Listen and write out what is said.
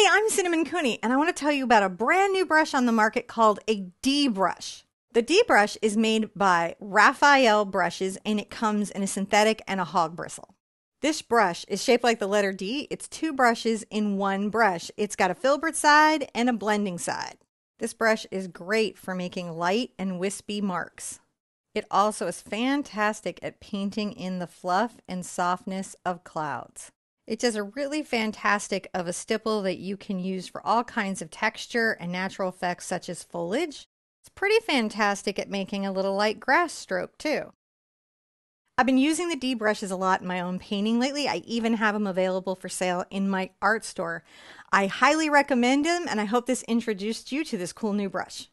Hey, I'm Cinnamon Cooney, and I want to tell you about a brand new brush on the market called a D brush. The D brush is made by Raphael Brushes, and it comes in a synthetic and a hog bristle. This brush is shaped like the letter D. It's two brushes in one brush. It's got a filbert side and a blending side. This brush is great for making light and wispy marks. It also is fantastic at painting in the fluff and softness of clouds. It does a really fantastic of a stipple that you can use for all kinds of texture and natural effects such as foliage. It's pretty fantastic at making a little light grass stroke too. I've been using the D brushes a lot in my own painting lately. I even have them available for sale in my art store. I highly recommend them, and I hope this introduced you to this cool new brush.